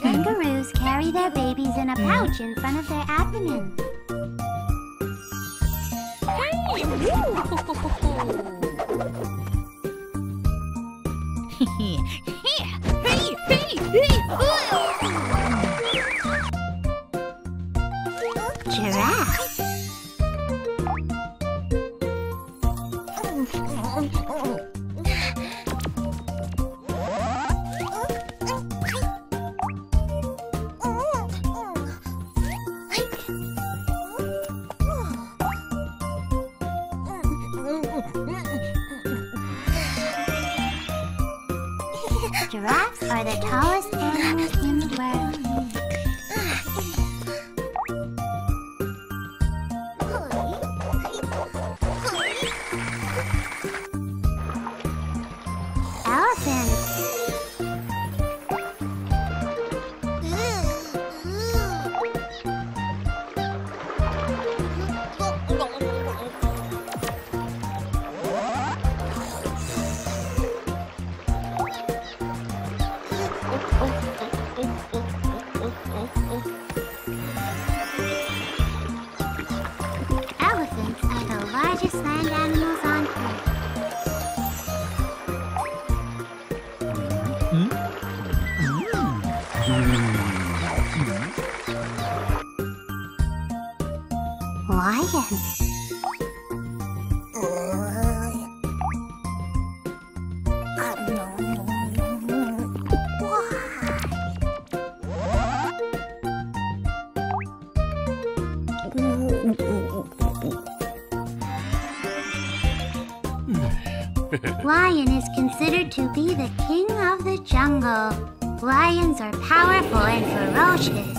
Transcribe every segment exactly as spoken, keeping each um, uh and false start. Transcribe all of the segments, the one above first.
Kangaroos carry their babies in a pouch in front of their abdomen. Giraffe. Giraffes are the tallest animals in the world. Lion. Lion is considered to be the king of the jungle. Lions are powerful and ferocious.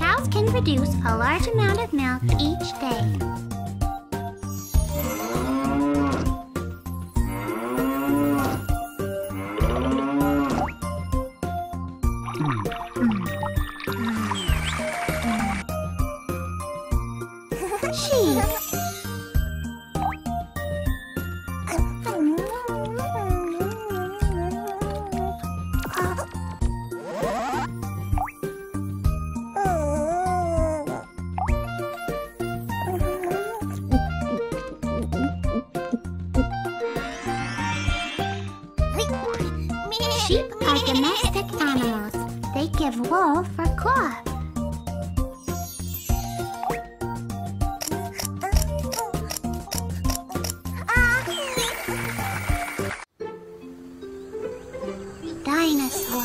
Cows can produce a large amount of milk each day. Sheep are domestic animals. They give wool for cloth. Dinosaur.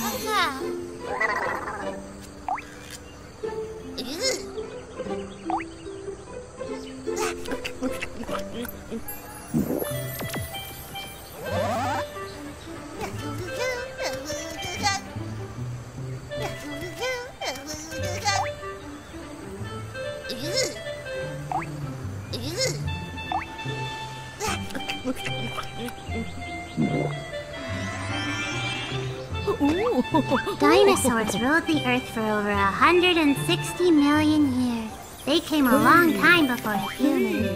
Dinosaurs ruled the earth for over one hundred sixty million years. They came a long time before humans.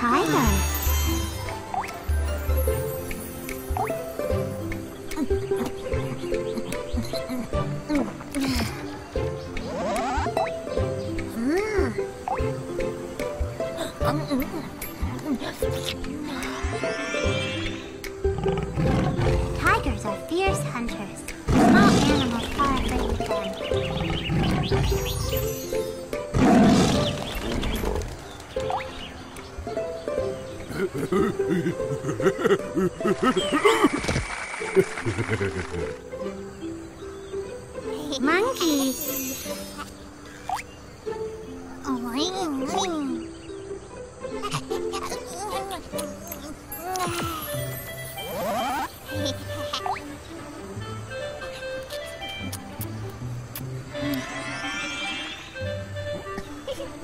Tiger. Tigers are fierce hunters. Small animals are afraid of them. Monkey.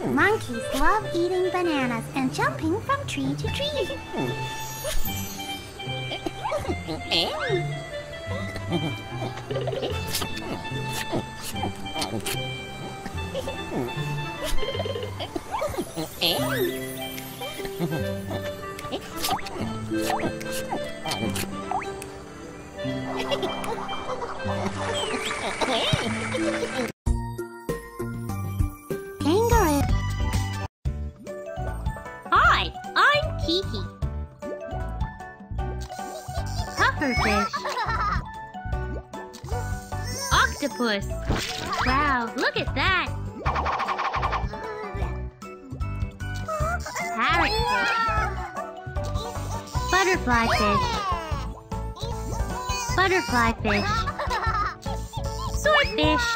Monkeys love eating bananas and jumping from tree to tree. Kangaroo. Hi, I'm Kiki. Pufferfish. Octopus. Wow, look at that. Parrotfish. Butterflyfish. Butterfly fish, swordfish,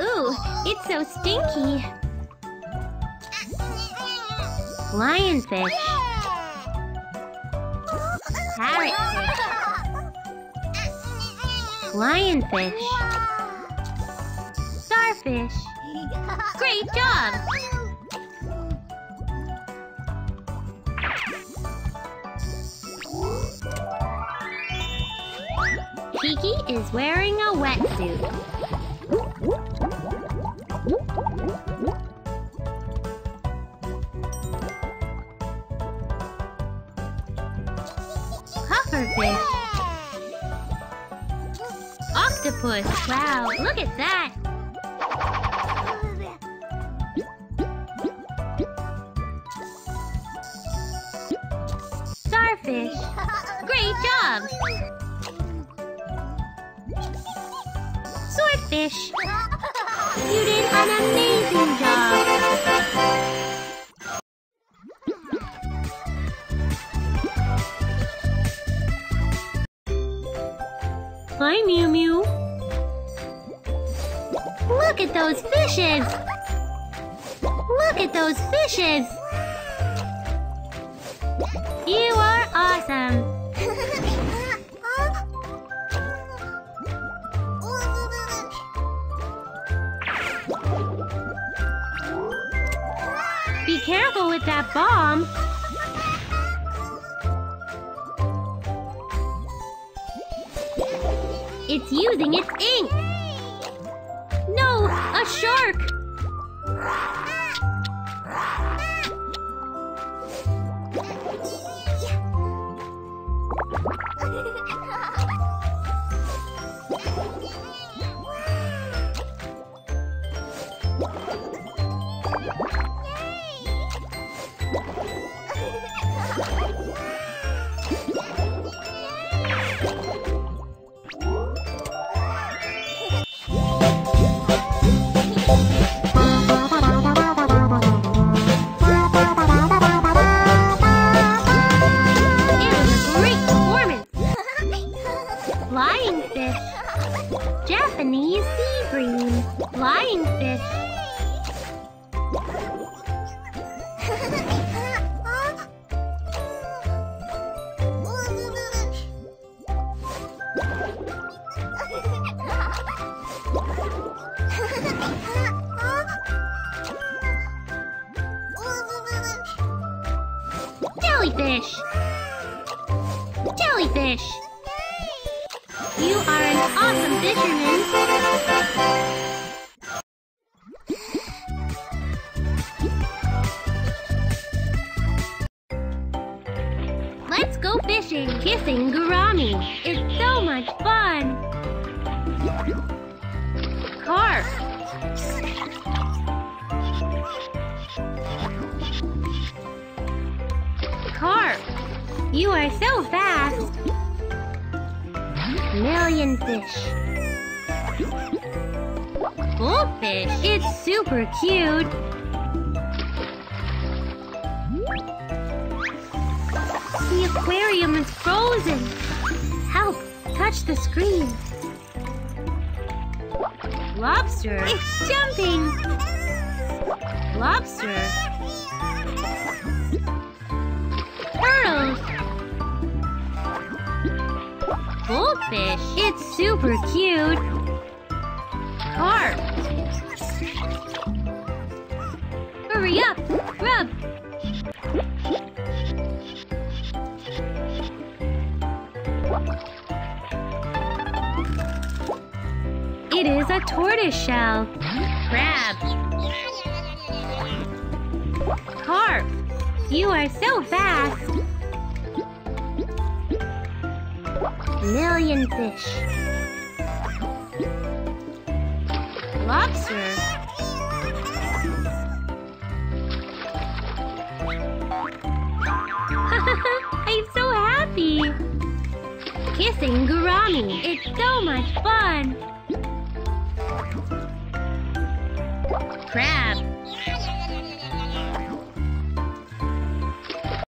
ooh, it's so stinky, lionfish, parrotfish, lionfish, starfish. Great job! Kiki is wearing a wetsuit. Pufferfish. Octopus, wow, look at that! Fish. Great job! Swordfish! You did an amazing job! Hi, Mew Mew! Look at those fishes! Look at those fishes! You are awesome! Be careful with that bomb! It's using its ink! No! A shark! Japanese sea bream, lionfish, jellyfish, jellyfish. You are an awesome fisherman! watching Kissing Gourami. It's so much fun! Carp. Carp, you are so fast! Million fish. Goldfish, it's super cute! The aquarium is frozen! Help! Touch the screen! Lobster! It's jumping! Lobster! Turtles! Goldfish! It's super cute! Carp! Hurry up! Grub! It is a tortoise shell. Crab. Carp. You are so fast. Million fish. Lobster. I'm so happy. Kissing Gourami. It's so much fun. Crab.